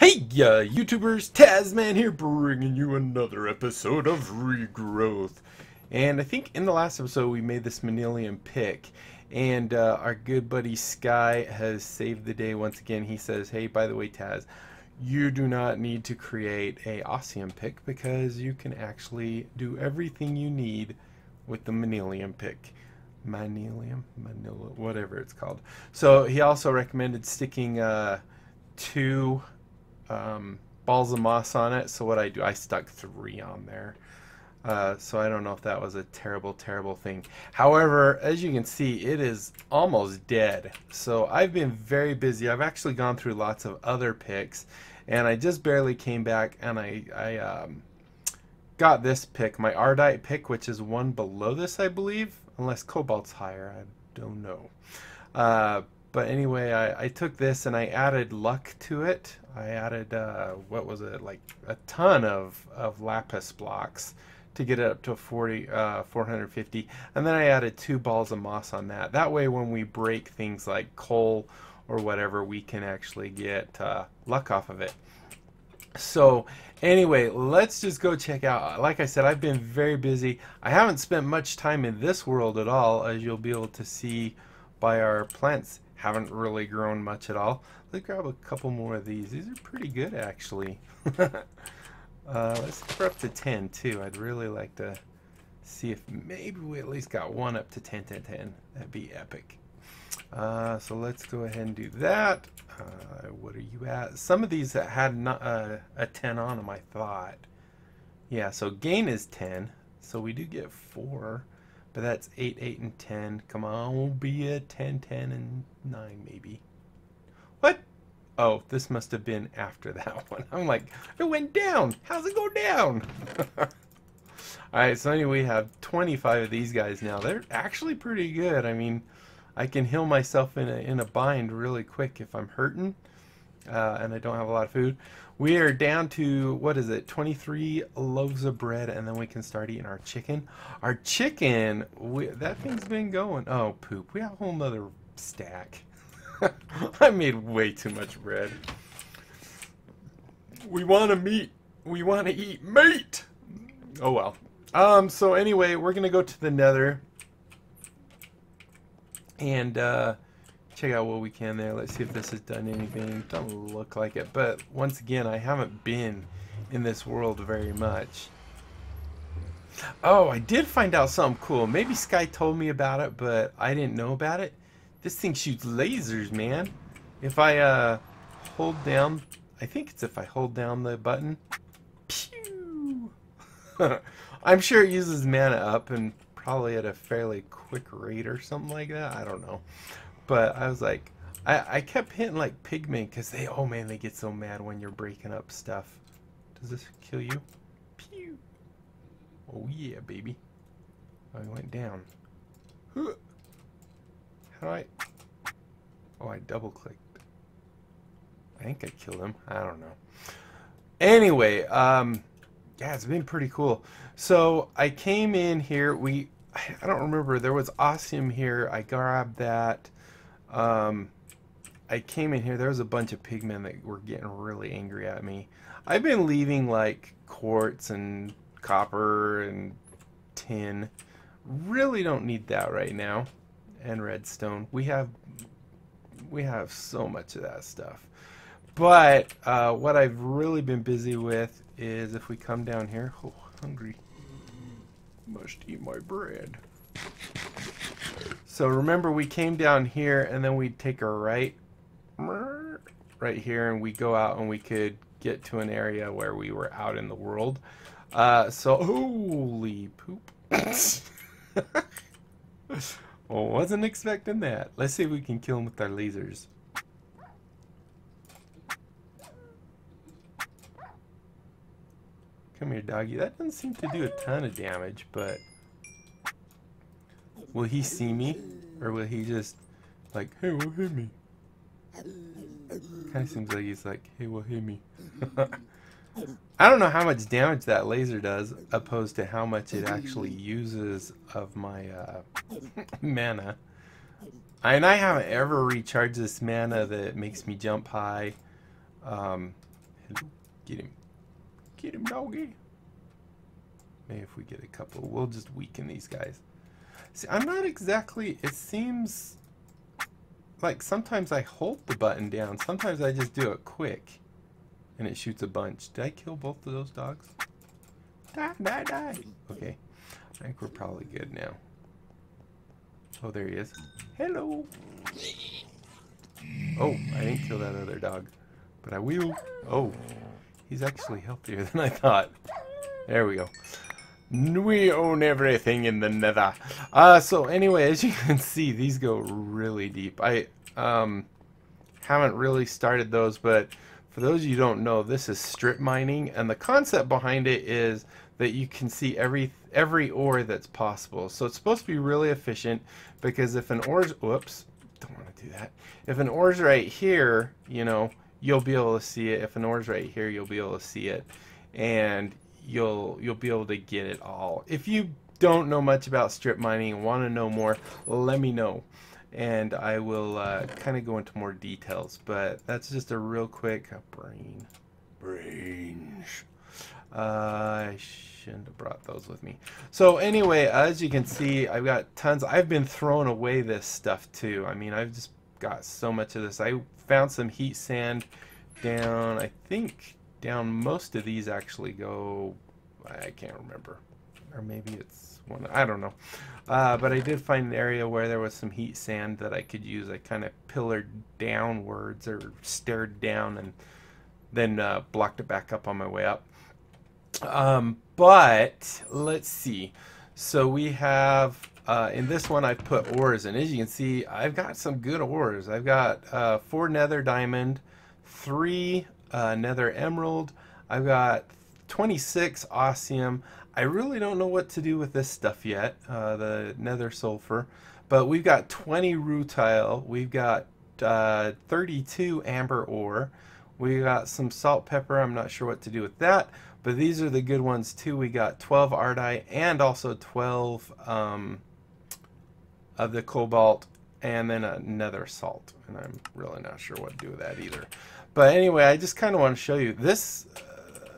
Hey, YouTubers, Tazman here, bringing you another episode of Regrowth. And I think in the last episode we made this manilium pick, and our good buddy Sky has saved the day once again. He says, hey, by the way, Taz, you do not need to create a osmium pick because you can actually do everything you need with the manilium pick. Manila, whatever it's called. So he also recommended sticking two balls of moss on it. So what I do, I stuck three on there. So I don't know if that was a terrible thing. However, as you can see, it is almost dead. So I've been very busy. I've actually gone through lots of other picks, and I just barely came back and I got this pick, my Ardite pick, which is one below this, I believe, unless Cobalt's higher, I don't know. But anyway, I took this and I added luck to it. I added, what was it, like a ton of lapis blocks to get it up to 450. And then I added two balls of moss on that. That way when we break things like coal or whatever, we can actually get luck off of it. So anyway, let's just go check out. Like I said, I've been very busy. I haven't spent much time in this world at all, as you'll be able to see by our plants. Haven't really grown much at all. Let's grab a couple more of these. These are pretty good, actually. Let's go up to 10 too. I'd really like to see if maybe we at least got one up to 10. That'd be epic. So let's go ahead and do that. What are you at? Some of these that had not, a 10 on them, I thought. Yeah, so gain is 10, so we do get 4, but that's 8 and 10. Come on, we'll be a 10 and 9 maybe. What? Oh, this must have been after that one. I'm like, it went down. How's it go down? Alright, so anyway, we have 25 of these guys now. They're actually pretty good. I mean, I can heal myself in a bind really quick if I'm hurting, and I don't have a lot of food. We are down to, what is it, 23 loaves of bread, and then we can start eating our chicken. Our chicken, that thing's been going. Oh, poop. We have a whole nother stack. I made way too much bread. We want to meat. We want to eat meat. Oh, well. So anyway, we're going to go to the nether and check out what we can there. Let's see if this has done anything. Don't look like it, but once again, I haven't been in this world very much. Oh, I did find out something cool. Maybe Sky told me about it, but I didn't know about it. This thing shoots lasers, man. If I hold down, I think it's if I hold down the button. Pew! I'm sure it uses mana up and probably at a fairly quick rate or something like that. I don't know. But I was like, I kept hitting like pigmen because they, oh man, they get so mad when you're breaking up stuff. Does this kill you? Pew! Oh yeah, baby. I went down. Huh. How do I? Oh, I double clicked. I think I killed him. I don't know. Anyway, yeah, it's been pretty cool. So I came in here. I don't remember. There was osmium here. I grabbed that. I came in here. There was a bunch of pigmen that were getting really angry at me. I've been leaving like quartz and copper and tin. Really don't need that right now. And redstone. We have so much of that stuff. But what I've really been busy with is if we come down here. Oh, hungry. Must eat my bread. So remember, we came down here and then we'd take a right here, and we go out and we could get to an area where we were out in the world. So holy poop. Well, wasn't expecting that. Let's see if we can kill him with our lasers. Come here, doggy. That doesn't seem to do a ton of damage, but will he see me? Or will he just, like, hey, well, hit me? Kind of seems like he's like, hey, well, hit me. I don't know how much damage that laser does, opposed to how much it actually uses of my mana. And I haven't ever recharged this mana that makes me jump high. Hello. Get him. Get him, doggy. Maybe if we get a couple, we'll just weaken these guys. See, I'm not exactly, it seems like sometimes I hold the button down, sometimes I just do it quick, and it shoots a bunch. Did I kill both of those dogs? Die, die, die. Okay, I think we're probably good now. Oh, there he is. Hello. Oh, I didn't kill that other dog, but I will. Oh, he's actually healthier than I thought. There we go. We own everything in the nether. So anyway, as you can see, these go really deep. I haven't really started those, but for those of you who don't know, this is strip mining, and the concept behind it is that you can see every ore that's possible. So it's supposed to be really efficient, because if an ore's, whoops, don't want to do that. If an ore's right here, you know, you'll be able to see it. If an ore's right here, you'll be able to see it, and you'll be able to get it all. If you don't know much about strip mining and want to know more, let me know, and I will kind of go into more details. But that's just a real quick brains. I shouldn't have brought those with me. So anyway, as you can see, I've got tons. I've been throwing away this stuff too. I mean, I've just got so much of this. I found some heat sand down, I think down most of these actually go, I can't remember, or maybe it's one, I don't know, but I did find an area where there was some heat sand that I could use. I kind of pillared downwards or stared down, and then blocked it back up on my way up. But let's see, so we have in this one I put ores, and as you can see, I've got some good ores. I've got 4 nether diamond, 3 nether emerald, I've got 26 osmium. I really don't know what to do with this stuff yet, the nether sulfur, but we've got 20 rutile, we've got 32 amber ore, we got some salt pepper. I'm not sure what to do with that, but these are the good ones too. We got 12 Ardite, and also 12 of the cobalt, and then another salt, and I'm really not sure what to do with that either. But anyway, I just kind of want to show you this.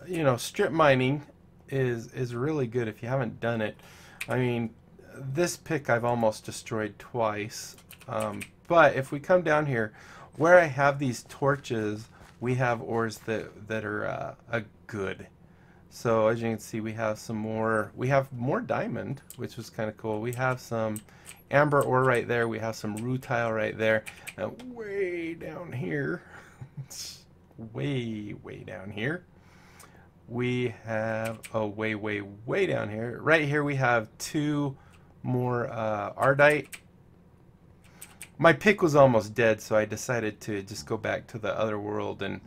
You know, strip mining is really good if you haven't done it. I mean, this pick I've almost destroyed twice, but if we come down here where I have these torches, we have ores that are a good. So as you can see, we have some more. We have more diamond, which was kind of cool. We have some amber ore right there. We have some rutile right there. And way down here, way down here, we have, oh, way down here. Right here we have 2 more Ardite. My pick was almost dead, so I decided to just go back to the other world and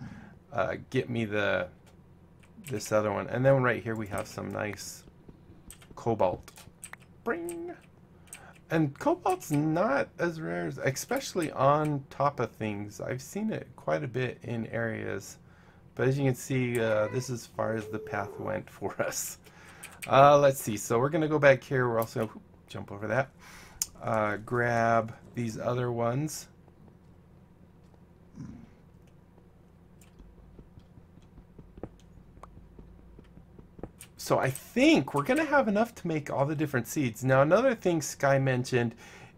get me this other one. And then right here we have some nice cobalt. Bring. And cobalt's not as rare, especially on top of things. I've seen it quite a bit in areas, but as you can see, this is as far as the path went for us. Let's see, so we're gonna go back here. We're also gonna jump over that, grab these other ones. So I think we're going to have enough to make all the different seeds. Now, another thing Sky mentioned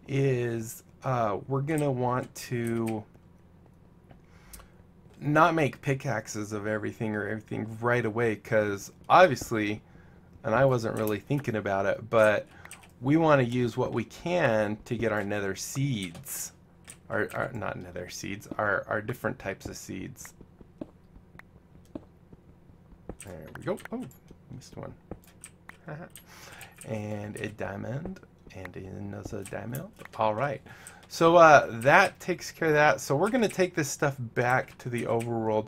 is we're going to want to not make pickaxes of everything or everything right away, because obviously, and I wasn't really thinking about it, but we want to use what we can to get our nether seeds. Our not nether seeds, our different types of seeds. There we go. Oh. Missed one. And a diamond, and another diamond. Alright, so that takes care of that. So we're going to take this stuff back to the overworld.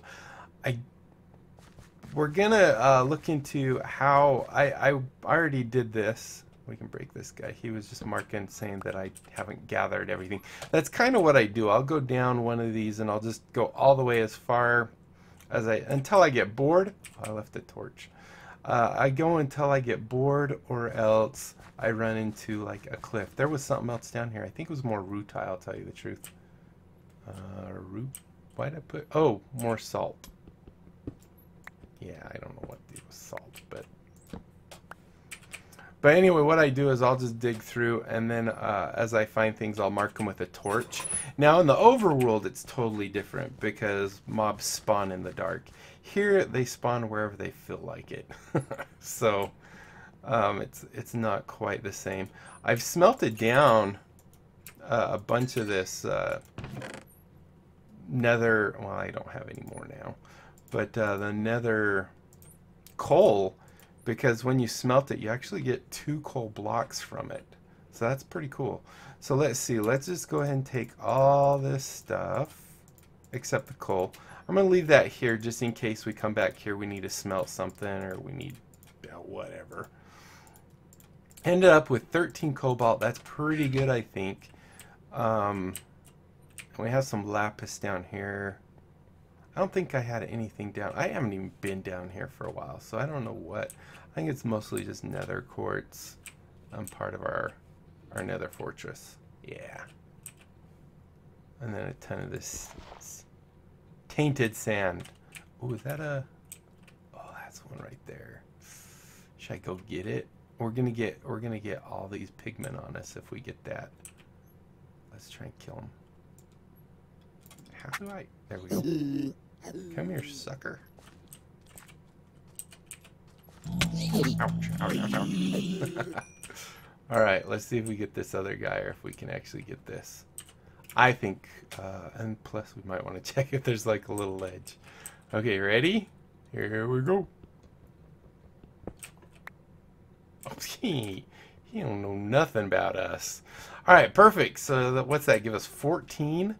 We're going to look into how I already did this. We can break this guy. He was just marking, saying that I haven't gathered everything. That's kind of what I do. I'll go down one of these, and I'll just go all the way as far as until I get bored. Oh, I left the torch. I go until I get bored, or else I run into like a cliff. There was something else down here. I think it was more rutile, I'll tell you the truth. Why'd I put, oh, more salt. Yeah, I don't know what to do with salt, but anyway, what I do is I'll just dig through, and then as I find things, I'll mark them with a torch. Now, in the overworld, it's totally different because mobs spawn in the dark. Here, they spawn wherever they feel like it. So, it's not quite the same. I've smelted down a bunch of this nether... Well, I don't have any more now. But the nether coal... Because when you smelt it, you actually get 2 coal blocks from it. So that's pretty cool. So let's see. Let's just go ahead and take all this stuff, except the coal. I'm going to leave that here just in case we come back here. We need to smelt something, or we need whatever. Ended up with 13 cobalt. That's pretty good, I think. And we have some lapis down here. I don't think I had anything down. I haven't even been down here for a while, so I don't know what. I think it's mostly just nether quartz. I'm part of our nether fortress. Yeah. And then a ton of this tainted sand. Oh, is that a... Oh, that's one right there. Should I go get it? We're gonna get all these pigment on us if we get that. Let's try and kill them. How do I... There we go. Come here, sucker. Ouch, ouch, ouch, ouch. Alright, let's see if we get this other guy, or if we can actually get this. I think, and plus we might want to check if there's like a little ledge. Okay, ready? Here we go. Oh, he don't know nothing about us. Alright, perfect. So what's that give us? 14?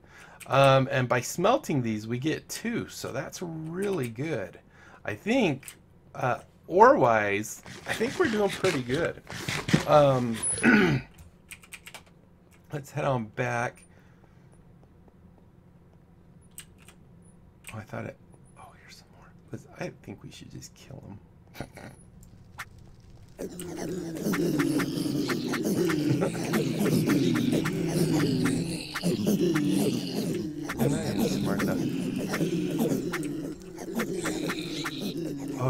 And by smelting these, we get 2, so that's really good. I think, ore-wise, I think we're doing pretty good. Let's head on back. Oh, I thought it... Oh, here's some more. I think we should just kill them. Oh,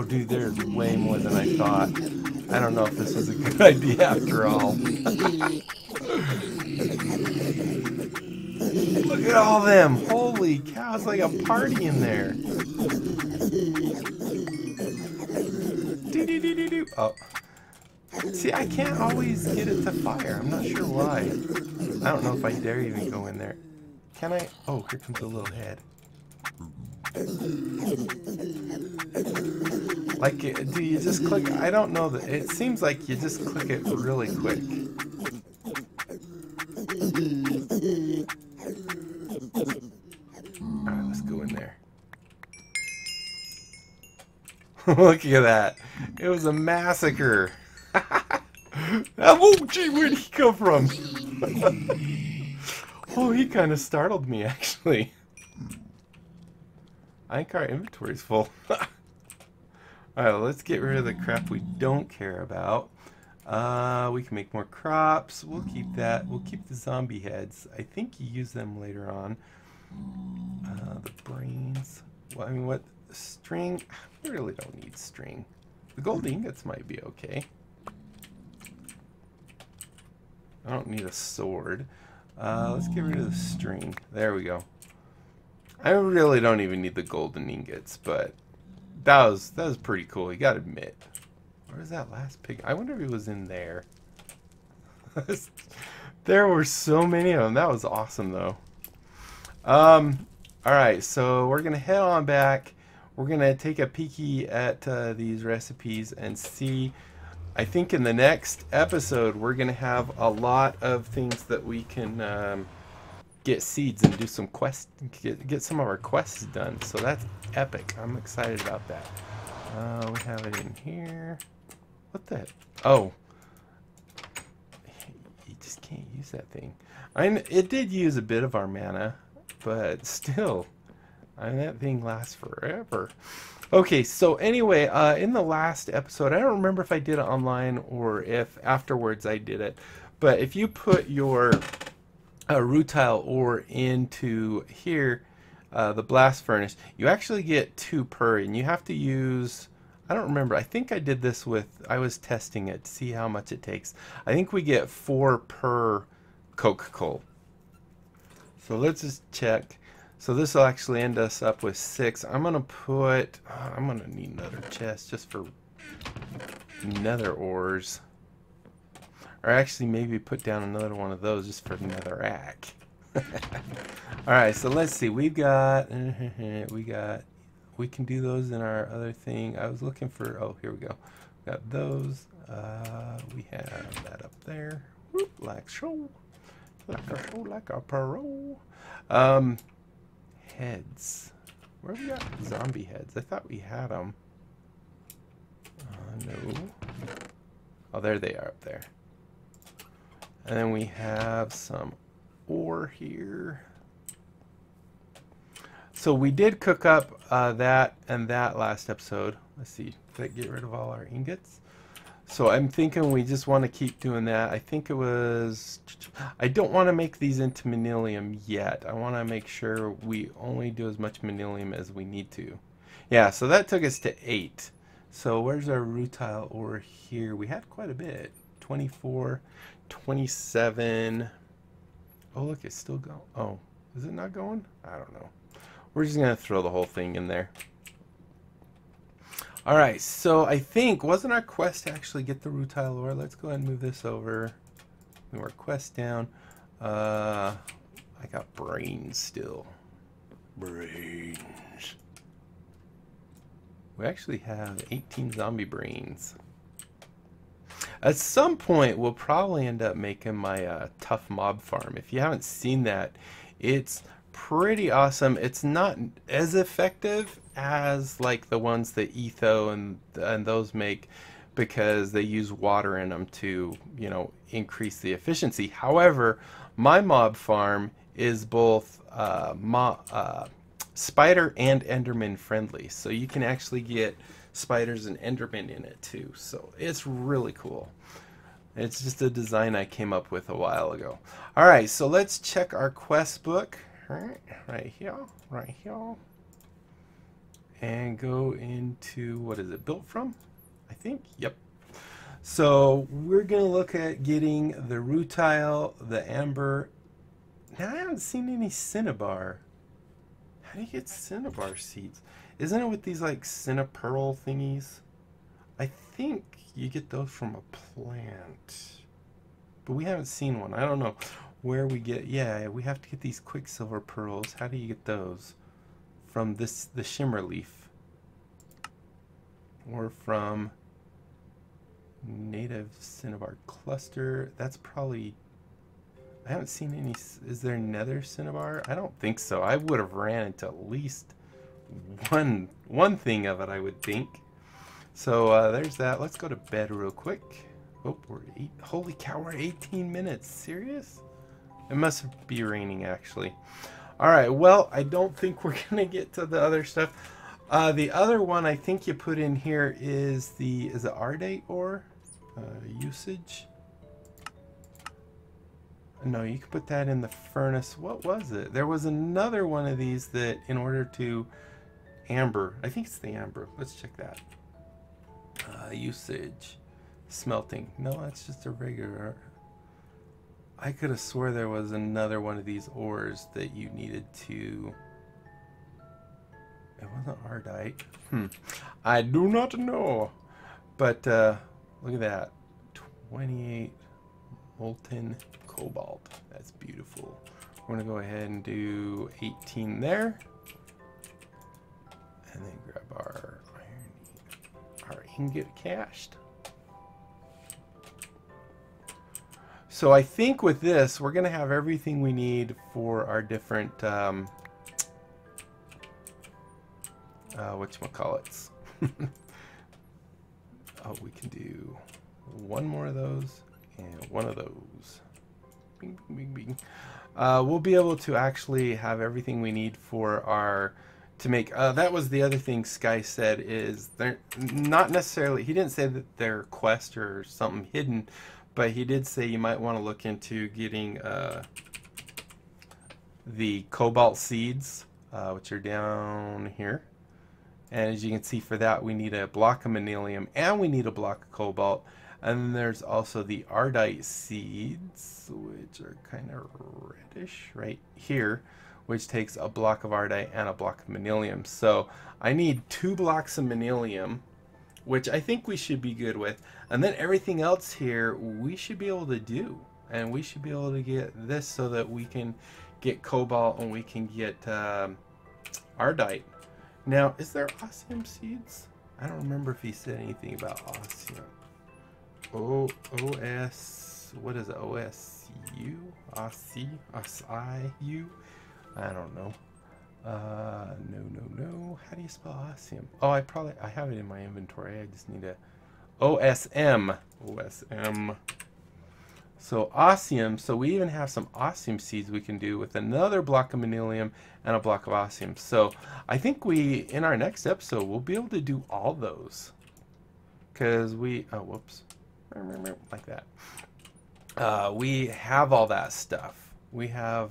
dude, there's way more than I thought. I don't know if this was a good idea after all. Look at all them. Holy cow, it's like a party in there. Oh. See, I can't always get it to fire. I'm not sure why. I don't know if I dare even go in there. Can I? Oh, here comes a little head. Like, do you just click? I don't know. It seems like you just click it really quick. Alright, let's go in there. Look at that. It was a massacre. Oh, gee, where'd he come from? Oh, he kind of startled me, actually. I think our inventory's full. Alright, let's get rid of the crap we don't care about. We can make more crops. We'll keep that. We'll keep the zombie heads. I think you use them later on. The brains. Well, I mean, what? String? We really don't need string. The gold ingots might be okay. I don't need a sword. Let's get rid of the string. There we go. I really don't even need the golden ingots, but that was pretty cool, you gotta admit. Where was that last pig? I wonder if he was in there. There were so many of them. That was awesome, though. Alright, so we're gonna head on back. We're gonna take a peeky at these recipes and see. I think in the next episode, we're going to have a lot of things that we can get seeds and do some quests, get some of our quests done. So that's epic. I'm excited about that. We have it in here. What the? Oh. You just can't use that thing. I mean, it did use a bit of our mana, but still. I mean, that thing lasts forever. Okay, so anyway, in the last episode, I don't remember if I did it online or if afterwards I did it, but if you put your rutile ore into here, the blast furnace, you actually get 2 per, and you have to use, I don't remember, I think I did this with, I was testing it to see how much it takes. I think we get 4 per coke coal. So let's just check. So this will actually end us up with 6. I'm gonna put, oh, I'm gonna need another chest just for nether ores, or actually maybe put down another one of those just for netherrack. Alright, so let's see, we've got, we can do those in our other thing. I was looking for, oh, here we go. We got those, we have that up there. Whoop, like show, like a parole. Heads, where we got zombie heads? I thought we had them. No. Oh, there they are up there. And then we have some ore here. So we did cook up that and that last episode. Let's see, did I get rid of all our ingots? So I'm thinking we just want to keep doing that. I think it was, I don't want to make these into manilium yet. I want to make sure we only do as much manilium as we need to. Yeah, so that took us to 8. So where's our rutile ore here? We had quite a bit. 24, 27. Oh, look, it's still going. Oh, is it not going? I don't know. We're just going to throw the whole thing in there. All right, so I think, wasn't our quest to actually get the rutile ore? Let's go ahead and move this over. Move our quest down. I got brains still. Brains. We actually have 18 zombie brains. At some point, we'll probably end up making my tough mob farm. If you haven't seen that, it's pretty awesome. It's not as effective as like the ones that Etho and those make, because they use water in them to, you know, increase the efficiency. However, my mob farm is both spider and enderman friendly, so you can actually get spiders and endermen in it too. So it's really cool. It's just a design I came up with a while ago. All right, so let's check our quest book right here, and go into, what is it built from? I think, yep. So we're gonna look at getting the rutile, the amber. Now I haven't seen any cinnabar. How do you get cinnabar seeds? Isn't it with these like cinnaparl thingies? I think you get those from a plant, but we haven't seen one. I don't know where we get. Yeah, we have to get these quicksilver pearls. How do you get those? From this, the shimmer leaf, or from native cinnabar cluster? That's probably, I haven't seen any. Is there nether cinnabar? I don't think so. I would have ran into at least one thing of it, I would think. So there's that. Let's go to bed real quick. Oh, we're 8. Holy cow, we're 18 minutes. Serious? It must be raining actually. All right. Well, I don't think we're gonna get to the other stuff. The other one I think you put in here is the Ardite ore usage. No, you can put that in the furnace. What was it? There was another one of these that in order to amber, I think it's the amber. Let's check that. Usage, smelting. No, that's just a regular. I could have swore there was another one of these ores that you needed to. It wasn't Ardite. I do not know. But look at that. 28 molten cobalt. That's beautiful. We're going to go ahead and do 18 there. And then grab our iron, our ingot cached. So I think with this, we're going to have everything we need for our different, whatchamacallits. Oh, we can do one more of those and one of those. Bing, bing, bing, bing. We'll be able to actually have everything we need for our, to make, that was the other thing Sky said, is they're not necessarily, he didn't say that they're quest or something hidden, but he did say you might want to look into getting the cobalt seeds which are down here. And as you can see, for that we need a block of manilium and we need a block of cobalt. And then there's also the Ardite seeds, which are kind of reddish right here, which takes a block of Ardite and a block of manilium. So I need 2 blocks of manilium, which I think we should be good with. And then everything else here we should be able to do. And we should be able to get this so that we can get cobalt and we can get Ardite. Now, is there osmium seeds? I don't remember if he said anything about osmium. O-O-S, what is it? O-S-U? O-C? O-S-I-U? I don't know. No. How do you spell osmium? Oh, I have it in my inventory. I just need a OSM. OSM. So osmium, so we even have some osmium seeds we can do with another block of manilium and a block of osmium. So I think we, in our next episode, we'll be able to do all those. Because we, oh, whoops, like that. We have all that stuff. We have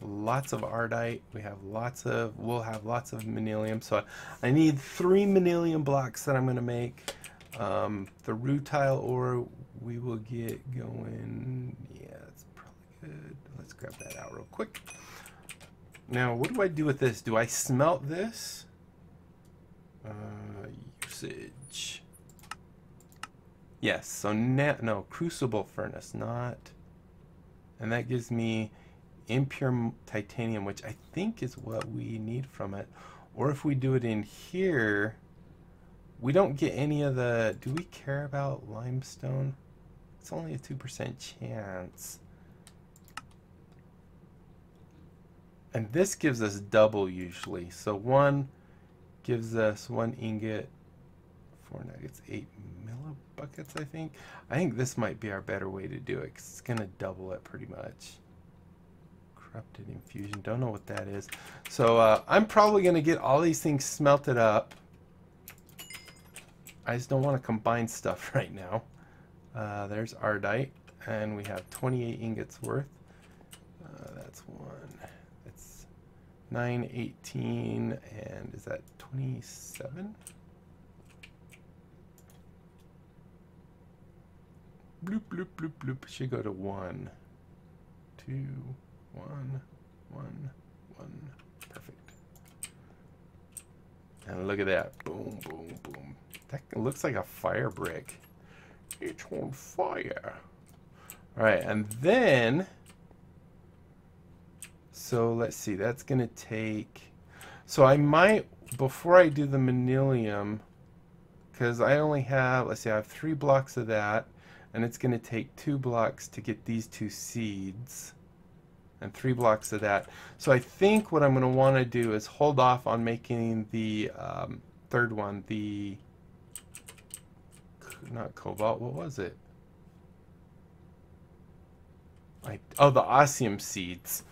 lots of Ardite. We have lots of, we'll have lots of manilium. So I need 3 manilium blocks that I'm going to make. The rutile ore we will get going. Yeah, it's probably good. Let's grab that out real quick. Now, what do I do with this? Do I smelt this? Usage. Yes, so no, crucible furnace, not. And that gives me impure titanium, which I think is what we need from it. Or if we do it in here, we don't get any of the, do we care about limestone? It's only a 2% chance. And this gives us double usually. So 1 gives us 1 ingot, 4 nuggets, 8 millibuckets, I think. I think this might be our better way to do it because it's going to double it pretty much. Corrupted infusion, don't know what that is. So I'm probably going to get all these things smelted up. I just don't want to combine stuff right now. There's Ardite, and we have 28 ingots worth. That's 1. That's 9, 18, and is that 27? Bloop, bloop, bloop, bloop. Should go to 1. 2, 1, 1, 1. Perfect. And look at that. Boom, boom, boom. That looks like a fire brick. It's on fire. Alright, and then... So, let's see. That's going to take... So, I might... Before I do the manilium... Because I only have... Let's see, I have 3 blocks of that. And it's going to take 2 blocks to get these 2 seeds. And 3 blocks of that. So, I think what I'm going to want to do is hold off on making the third one. The... Not cobalt, what was it? Oh, the osmium seeds.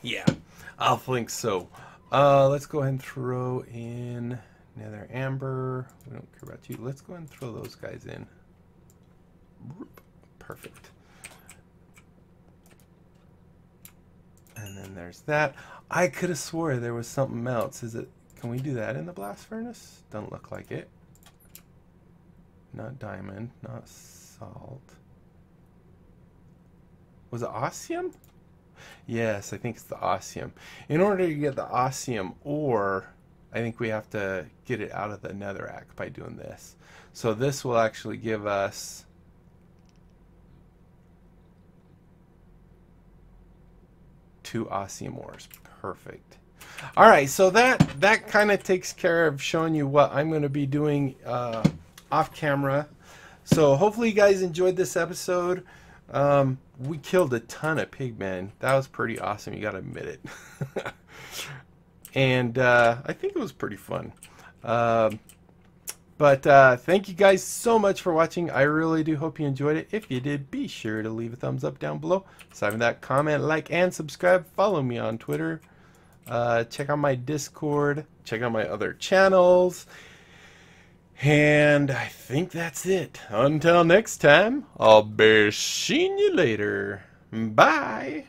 Yeah, I'll think so. Let's go ahead and throw in nether amber. We don't care about you. Let's go ahead and throw those guys in. Perfect. And then there's that. I could have swore there was something else. Is it? Can we do that in the blast furnace? Doesn't look like it. Not diamond, not salt. Was it osmium? Yes, I think it's the osmium. In order to get the osmium ore, I think we have to get it out of the netherrack by doing this. So this will actually give us... two osmium ores. Perfect. Alright, so that kind of takes care of showing you what I'm going to be doing... off camera. So hopefully you guys enjoyed this episode. We killed a ton of pigmen. That was pretty awesome, you gotta admit it. And I think it was pretty fun. But thank you guys so much for watching. I really do hope you enjoyed it. If you did, be sure to leave a thumbs up down below, sign that comment, like and subscribe, follow me on Twitter, check out my Discord, check out my other channels. And I think that's it. Until next time, I'll be seeing you later. Bye.